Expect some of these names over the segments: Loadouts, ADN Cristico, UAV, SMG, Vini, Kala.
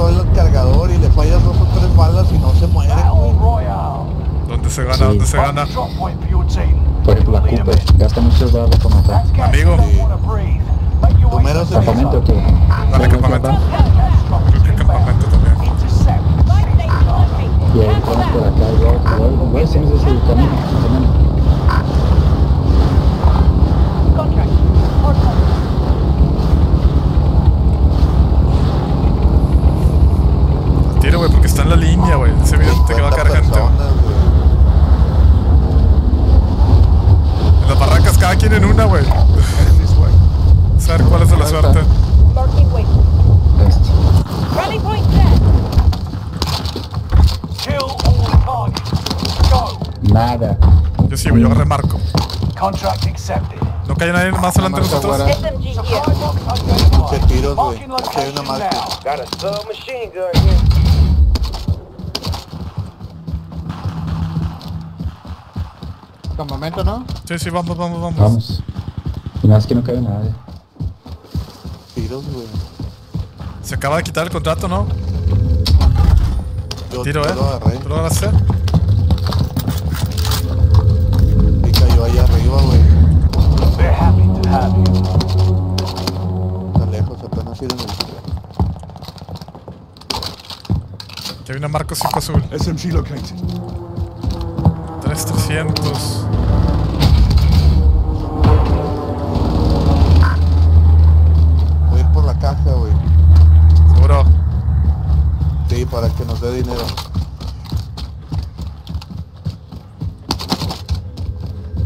todo el cargador y le fallas 2 o 3 balas y no se muere. ¿Dónde se gana? Sí. ¿Dónde se gana? Por ejemplo, la Cooper gasta muchas balas para matar. Amigo. ¿Primero se campamento o qué? Dale campamento. Creo que campamento también. Y ahí vamos por acá, igual. Voy a hacer ese camino. Tira, güey, porque está en la línea, güey. Ese video te queda cargante, güey. En las barracas, cada quien en una, güey. Saber cuál es de la suerte. Nada. Yo sí, güey, yo remarco. No cae nadie más delante de nosotros. Qué tiros, güey. Aquí hay una marca. Campamento, ¿no? Sí, sí, vamos. Vamos. Y nada, es que no cae nadie. Tiros, güey. Se acaba de quitar el contrato, ¿no? Yo tiro, ¿Tú lo vas a hacer? Y cayó allá arriba, güey. They're happy to have you. Está lejos, apenas ir en el... Ya viene Marco 5 azul. SMG located. 300. Voy a ir por la caja, güey. ¿Seguro? Sí, para que nos dé dinero.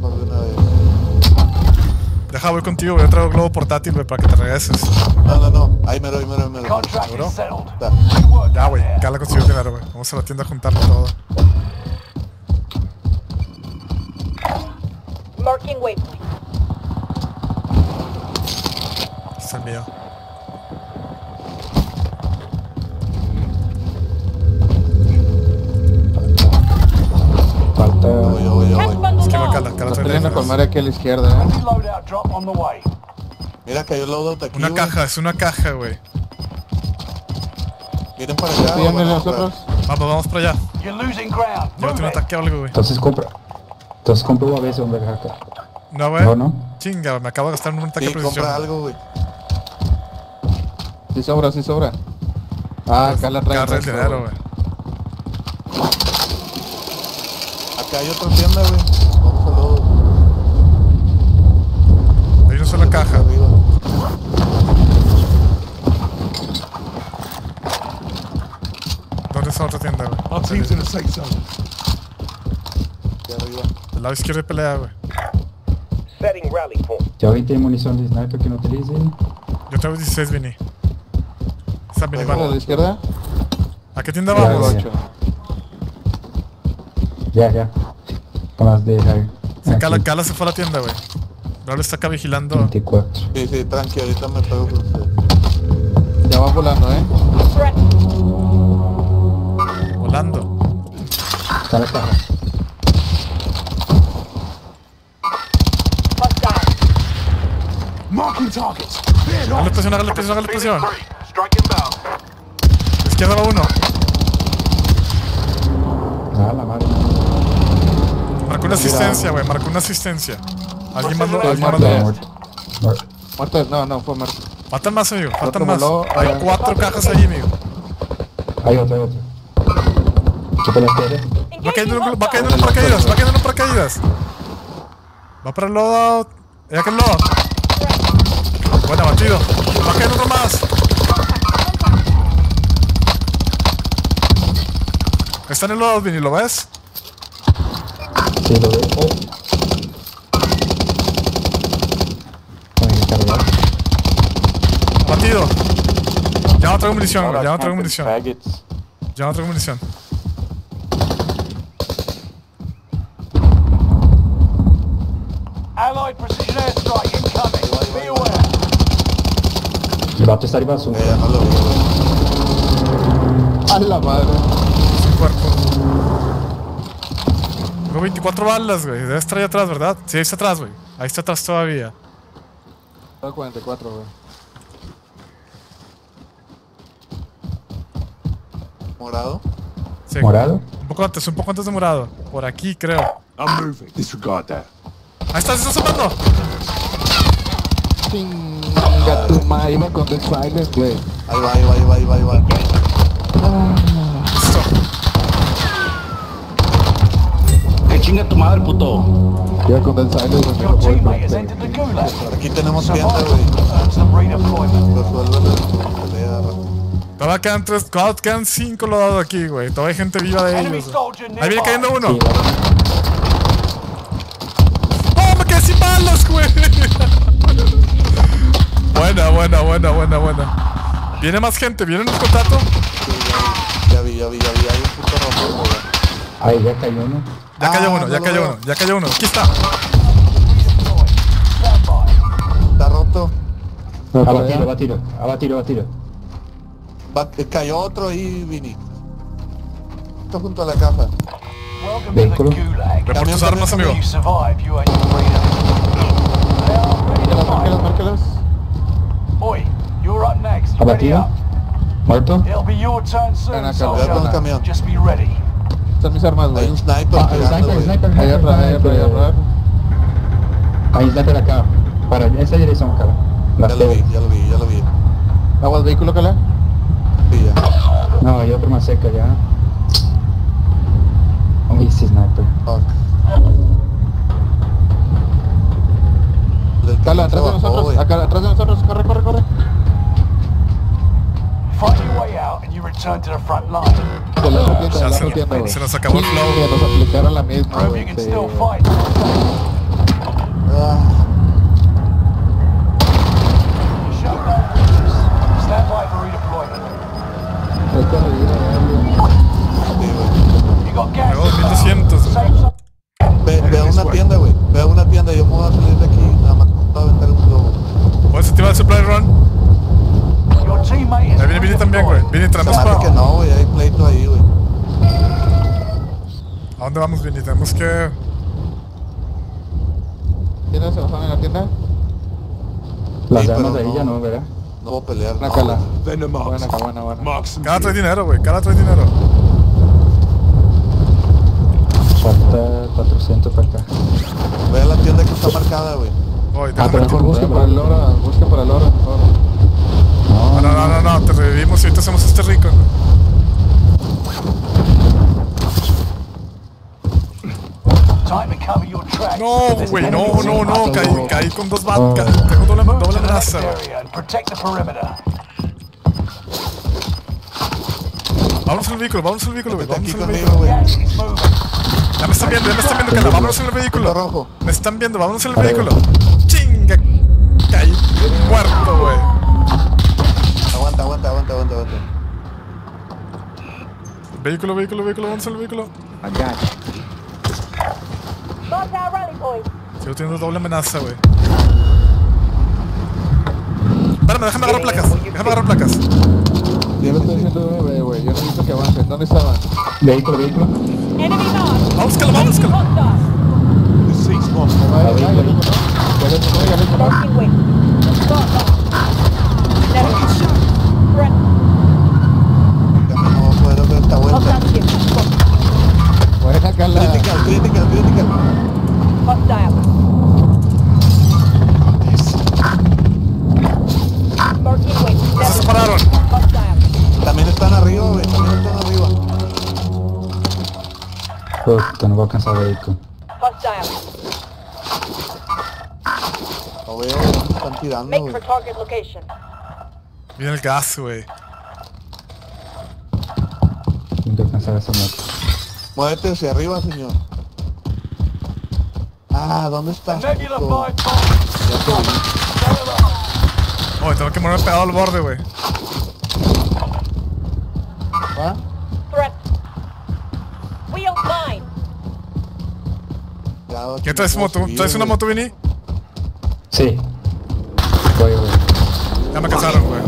Por una vez. Deja, voy contigo, voy a traer un globo portátil, güey, para que te regreses. No. Ahí mero. ¿Seguro? Ya, güey, Kala consiguió dinero, güey. Vamos a la tienda a juntarlo todo. Es el mío. Falta... Voy. Es que va Kala. Estoy teniendo colmar aquí a la izquierda, ¿eh? Mira, cayó el loadout aquí, una caja, es una caja, güey. Miren para allá. Vamos para allá. Llévate un ataque o algo, güey. Entonces compro a veces un acá. No, güey. No. Chinga, me acabo de gastar un ataque de precisión. Compra algo, güey. Sí sobra. Ah, acá la trae. Acá dinero, güey. Acá hay otra tienda, güey. Hay una sola caja. ¿Dónde está otra tienda, güey? Del lado izquierdo de pelea, güey. Ya ahorita hay munición de sniper que no utilice. Yo traigo 16, Vini. Está bien, ¿vale? ¿A la izquierda? ¿A qué tienda vamos? Ya. Con las de Harry. Kala se fue a la tienda, güey. Ahora está acá vigilando. 24. Sí, tranqui, ahorita me pego con usted. Ya va volando, ¿eh? Volando. Kala. Hagan la explosión. Izquierda va uno. Marcó una asistencia, güey. Alguien más lo muerto. No, fue muerto. Faltan más, amigo. Hay 4 cajas allí, amigo. Hay otro. Va cayendo en paracaídas. Va para el loadout. Ya que el loadout. Buena, batido. Va cayendo otro más. Está en el loadout, Vini, ¿lo ves? Sí, lo veo. Batido. Ya no traigo munición. Allied precision airstrike incoming. Be aware. El vato está arriba de su... no lo veo. A la madre. Sin cuerpo. Tengo 24 balas, güey. Debe estar ahí atrás, ¿verdad? Sí, ahí está atrás, güey. Ahí está atrás todavía. Tengo 44, güey. ¿Morado? Sí, ¿morado? Un poco antes de morado. Por aquí, creo. I'm moving. Disregard that. Ahí está, se está asomando. Chinga tu madre, iba con The Silence, güey. Ahí va, ahí va, ahí va, ahí va, ahí va. Listo. Que chinga tu madre, puto. Iba con The Silence, güey. Aquí tenemos gente, güey. Todavía quedan 3, quedan 5 lodados aquí, güey. Todavía hay gente viva de ellos. Ahí viene cayendo uno. ¡Oh, me quedé sin balas, güey! Buena, buena, buena, buena, buena. ¿Viene más gente? ¿Vienen un contrato? Sí, ya vi. Hay un puto rombo, güey. Ahí ya cayó uno. Ya cayó uno. Aquí está. Está roto. Abatido. Cayó otro y Vini. Está junto a la caja. Vehículo. Reporta sus armas, amigo. Márcalos. Oi, you're up next. Abatido. Muerto. Just be ready. Están mis armas, güey. Hay un sniper. Hay un sniper acá. Para esa dirección, Kala. Ya lo vi. ¿Aguas vehículo, Kala? Sí, ya. No, hay otro más cerca ya. Un easy sniper. Kala, atrás de nosotros, acá, atrás de nosotros, corre. Se nos acabó el flow. Vamos a aplicar a la misma. Ve a una tienda, güey. Ve a una tienda, yo me voy a salir de aquí. Nada más para aventar un globo. ¿Puedes activar el supply run? Ahí viene Vini también, güey. Vini, traemos para... que no, güey. Hay pleito ahí, güey. ¿A dónde vamos, Vini? Tenemos que... ¿Tienes se bajan en la tienda? Las llamas de ahí ya no, ¿verdad? No voy a pelear. Una Kala. Buena. Kala trae dinero, güey. Falta 400 para acá. Ve a la tienda que está marcada, güey. Busca para el oro. No, te revivimos y ahorita hacemos este rico. No, güey, no, caí con 2 balas, tengo doble amenaza. Vámonos en el vehículo, güey. Ya me están viendo, Kala. Vámonos en el vehículo. Vámonos en el vehículo. Chinga, caí cuarto, güey. Aguanta. Vehículo, vamos al vehículo. Acá. Sigo teniendo doble amenaza, güey. Espérame, déjame agarrar placas. Yo lo estoy diciendo, güey, yo necesito que avance. ¿Dónde estaban? Vehículo. Vamos, Kala. Critical. Hostile. Se separaron. También están arriba. No voy a alcanzar el vehículo. Lo veo, están tirando, güey. Mira el gas, güey. No voy a alcanzar esa moto. Muévete hacia arriba, señor. ¿Dónde estás? Oye, tengo que morir pegado al borde, güey. ¿Ah? ¿Qué traes moto? ¿Traes una moto, Vini? Sí. Voy. Ya me cazaron, güey.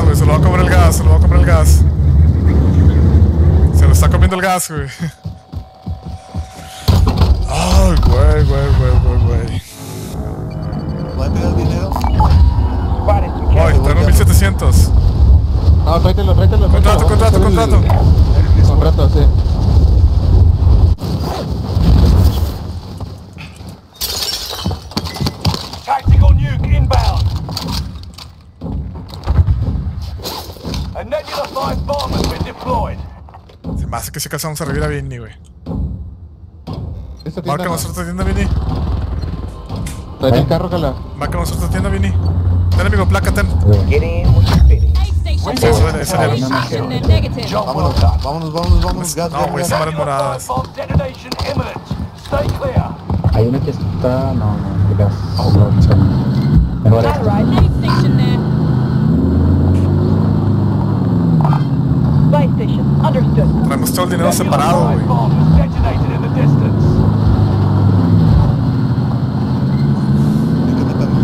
gas, güey. Se lo va a comer el gas, se lo va a comer el gas. Se lo está comiendo el gas, güey. Ay, güey. ¿Voy a pedir dinero? Ay, tengo 1700. No, tráetelo, Contrato, contrato, sí. Se me hace que si acaso vamos a revivir a Vini, güey. Marca nuestra tienda, Vini. Trae el carro, Kala. Marca nuestra tienda, Vini. Ten, amigo, placa, ten. Vámonos. No, güey, se van moradas. Hay una que está... No, de gas. Mejor esta. Traemos todo el dinero separado, güey. Hay que meternos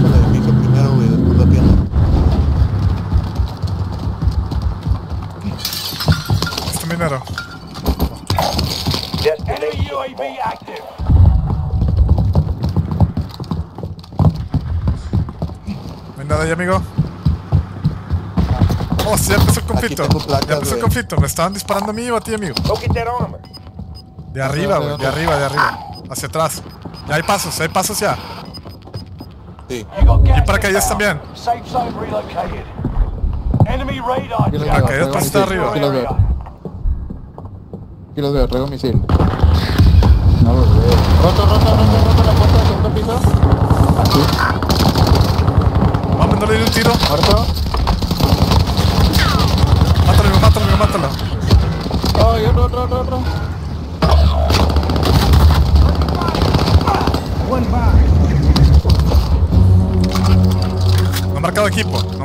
al edificio primero, güey, después la tienda. Este minero. No hay nada ahí, amigo. Oh, sí, ya empezó el conflicto. Placas, me estaban disparando a mí o a ti, amigo. De arriba, güey, de arriba. Hacia atrás. Ya hay pasos, ya. Sí. Y paracaídas también. Paracaídas para estar arriba. Aquí los veo. Traigo misil. No los veo. Roto la puerta del segundo piso. Aquí. Vamos, no le di un tiro. Muerto. Mátalo. Ay, otro. No ha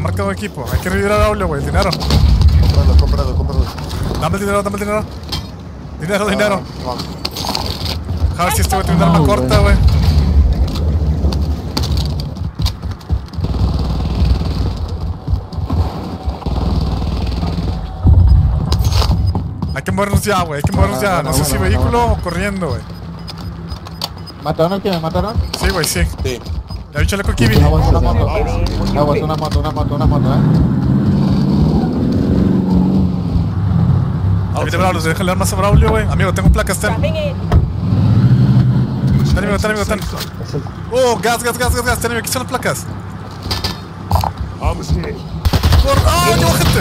marcado equipo, Hay que revivir a Aulio, güey. Dinero. Cómpralo. Dame el dinero, Dinero. A ver si este güey tiene una arma corta, güey. Hay que movernos ya, güey, no sé si vehículo o corriendo, güey. ¿Mataron al que me mataron? Sí, güey, sí. Ya vi chaleco aquí, Vini. Una moto, Ahorita Braulio, déjale armas a Braulio, güey. Amigo, tengo placas, ten. Ten, amigo. Oh, gas, ten, amigo, aquí están las placas. ¡Ah, llevo gente!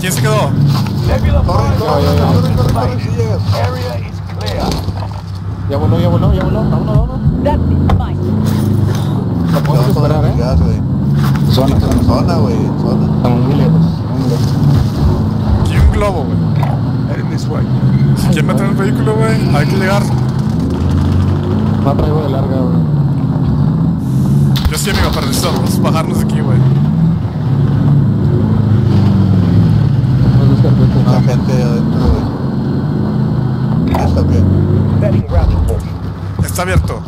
¿Quién se quedó? Ya voló, vámonos. No puedo superar, Zona, güey, Estamos muy lejos. Aquí hay un globo, güey. Si quieren meter el vehículo, güey, hay que llegar. Va a traigo de larga, güey. Yo sí, amigo, pero necesitamos bajarnos de aquí, güey. Hay gente adentro, Está abierto.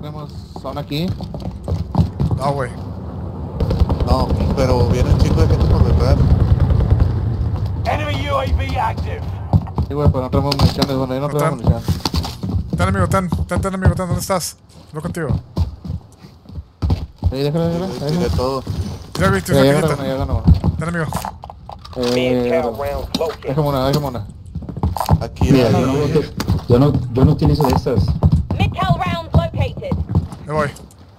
Tenemos zona aquí. Ah, güey. No, pero viene un chico de gente por detrás. Enemy UAV active. Sí, güey, pero no tenemos municiones, bueno, ahí no tenemos municiones. Ten, amigo, ten, ¿dónde estás? Voy contigo. Sí, déjalo. Ahí de todo. Ya ganó. Ten, amigo. Déjame una. Aquí, mira, yo no utilizo de estas. Me voy.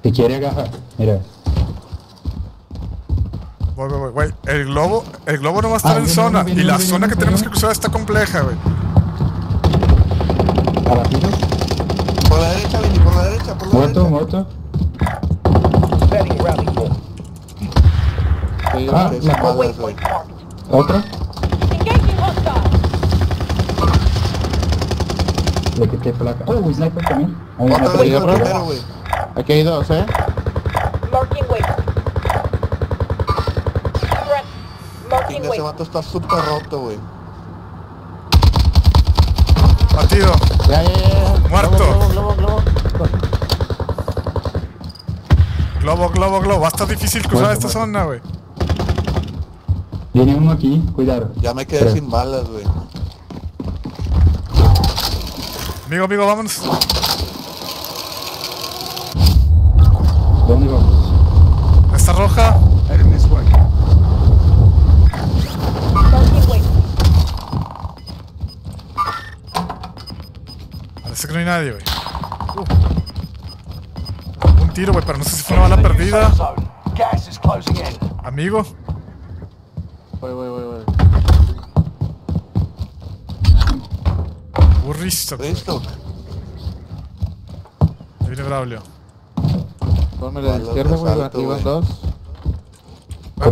Te quiere agarrar, mira. Voy, güey. El globo no va a estar en zona. Y la zona que tenemos que cruzar está compleja, güey. ¿Abatido? Por la derecha, Vini, por la derecha. Muerto. ¿Otra? Le quité placa. Oh, sniper también. Aquí hay dos, Ese vato está super roto, güey. Partido. Ya. Muerto. Globo. Va a estar difícil cruzar esta zona, güey. Viene uno aquí, cuidado. Ya me quedé sin balas, güey. Amigo, vámonos. ¿Dónde vamos? Esta roja. Parece que no hay nadie, güey. Un tiro, güey, pero no sé si fue una bala perdida. Amigo. Voy. Burristo. ¿Listo? Ahí viene Braulio. Ponme la izquierda, güey, aquí van dos. Voy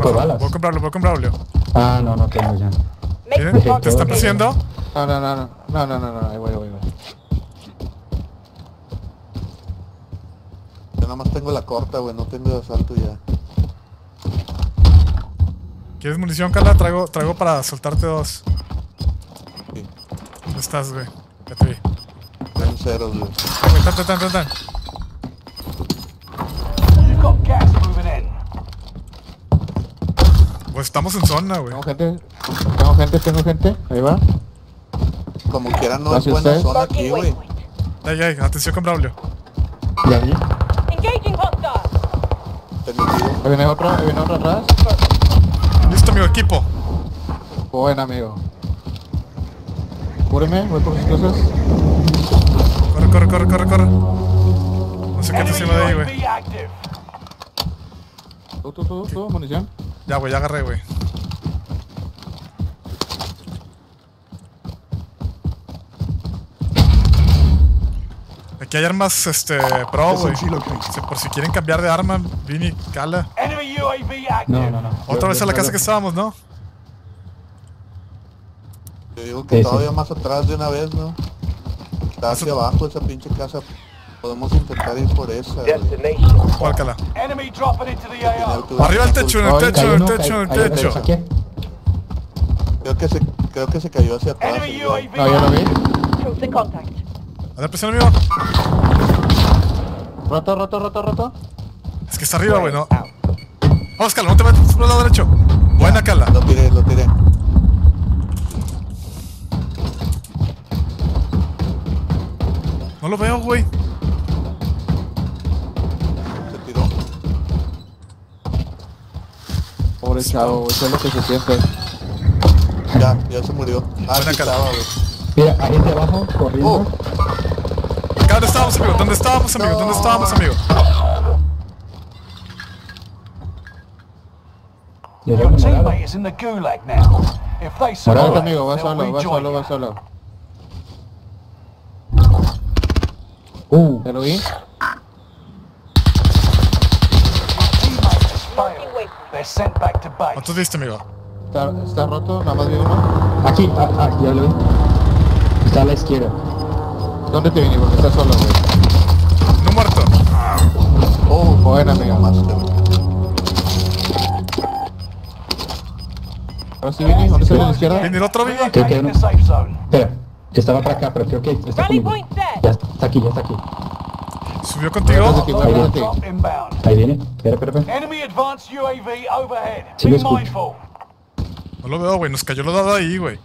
con Braulio. Ah, no tengo ya. ¿Quién? ¿Te están persiguiendo? No, ahí voy. Yo nada más tengo la corta, güey, no tengo de asalto ya. ¿Quieres munición, Kala? Traigo para soltarte dos. Sí. ¿Dónde estás, güey? Ya te vi. Están ceros, güey. Tan. Pues estamos en zona, güey. Tengo gente. Ahí va. Como quieran, no es buena zona aquí, güey. Ahí, atención con Braulio. ¿Y ahí? Ahí viene otro, atrás. Listo, amigo, equipo. Buen, amigo. Cúbreme, voy por mis cosas. Corre. No sé qué te encima de ahí, güey. Todo, munición. Ya, güey, ya agarré, güey. Aquí hay armas, pro, güey. Por si quieren cambiar de arma, Vini, Kala. No. Otra vez a la casa que estábamos, ¿no? Yo digo que todavía más atrás de una vez, ¿no? Está hacia abajo esa pinche casa. Podemos intentar ir por esa. ¿Cuál, Kala? Arriba el techo, en el techo. Creo que se cayó hacia atrás. No, yo lo vi. A ver, presión, amigo. Roto. Es que está arriba, güey, ¿no? Vamos, Kala, no te metas por el lado derecho. Buena, Kala. Lo tiré. No lo veo, güey. Se tiró. Pobre chavo, eso es lo que se siente. Ya se murió. Buena, Kala. Mira, ahí de abajo, corriendo. ¿Dónde estábamos, amigo? Your teammate is in the gulag now. If they survive, va solo. ¿Te lo vi? ¿Cuántos viste, amigo? ¿Está roto? Nada más vi uno. Aquí, ya lo vi. Está a la izquierda. ¿Dónde te vine? Porque estás solo, güey. No muerto. Buena, amigo. Ahora sí, Vini, ¿dónde se ve a la izquierda? ¿Vini el otro, Vini? Espera, estaba para acá, pero creo que está conmigo. Ya está aquí. ¿Subió contigo? Ahí viene. Espera. Sí, lo escucho. No lo veo, güey, nos cayó lo dado ahí, güey.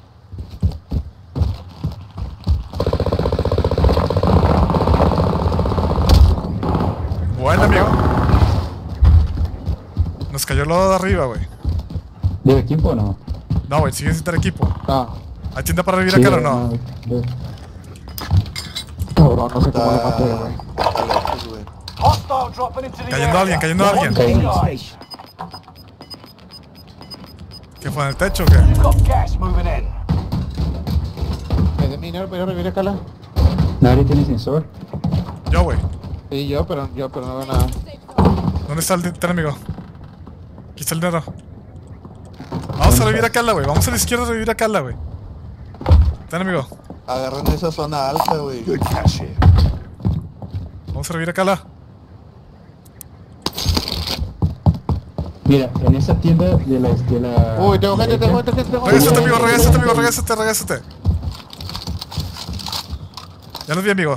Bueno, amigo. Nos cayó el lodo de arriba, güey. ¿De equipo o no? No, güey, sigue sin estar equipo. ¿Hay tienda para revivir acá o no? Cabrón, no sé cómo le maté, güey. Cayendo alguien. ¿Qué fue, en el techo o qué? ¿Es de minero para revivir acá? ¿Nadie tiene sensor? Yo, güey. Sí, yo, pero no veo nada. ¿Dónde está el dinero, amigo? Aquí está el dinero. Vamos a revivir a Kala, güey. Vamos a la izquierda a revivir a Kala, güey. Ten, amigo. Agarran esa zona alta, güey. Vamos a revivir a Kala. Mira, en esa tienda de la... Uy, tengo gente. Regresate, amigo. Ya los vi, amigo.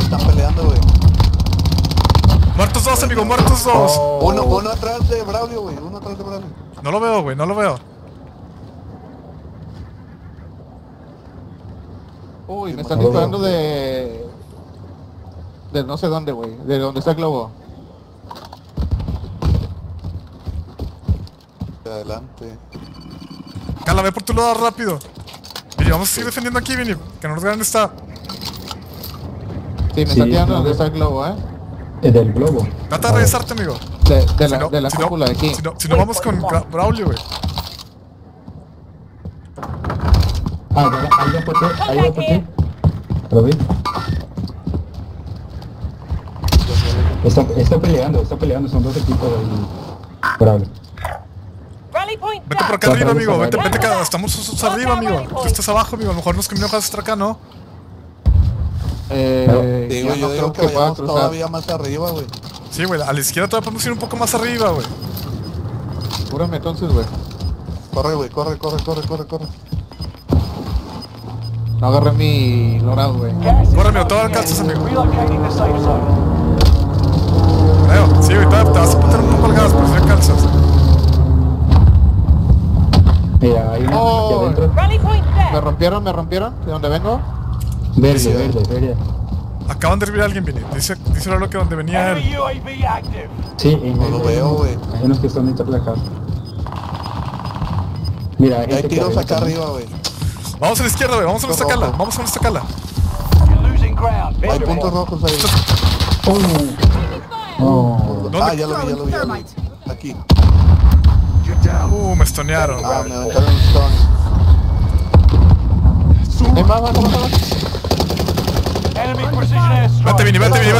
Están peleando, güey. Muertos dos, amigo, muertos dos. Uno atrás de Braulio, güey. Uno atrás de Braulio. No lo veo, güey, no lo veo. Uy, me están disparando de no sé dónde, güey. De donde está el globo. De adelante. Cala, ve por tu lado rápido. Vini, vamos a seguir defendiendo aquí, Vini. Que no nos vean dónde está. Sí, me está tirando donde está el globo, del globo. Trata de regresarte, amigo. De la cúpula de aquí. Si no vamos con Braulio, güey. Ahí va por ti. Lo vi. Está peleando, son dos equipos de Braulio. Vete por acá arriba, amigo, vete acá, estamos arriba, amigo. Tú estás abajo, amigo, a lo mejor nos caminamos hasta acá, ¿no? Digo, yo creo que vayamos todavía más arriba, güey. Sí, güey, a la izquierda todavía podemos ir un poco más arriba, güey. Cúrame entonces, güey. Corre, güey, corre. No agarré mi lorado, güey. Corre, amigo, todo alcanzas, amigo. Creo, sí, güey, todavía te vas a poner un poco al gas, pero si alcanzas. Mira, hay una aquí adentro. Me rompieron, ¿de dónde vengo? Verde. Acaban de hervir a alguien, Vini. Dice lo que donde venía él. Sí, no lo veo, güey. Hay unos que están interplacados. Mira, hay tiros acá arriba, güey. Vamos a la izquierda, güey. Vamos a nuestra cala. Hay puntos rojos ahí. Ya lo vi. Aquí. Me estonearon, güey. Me aventaron un stone. Vamos. Vete, Vini, vete.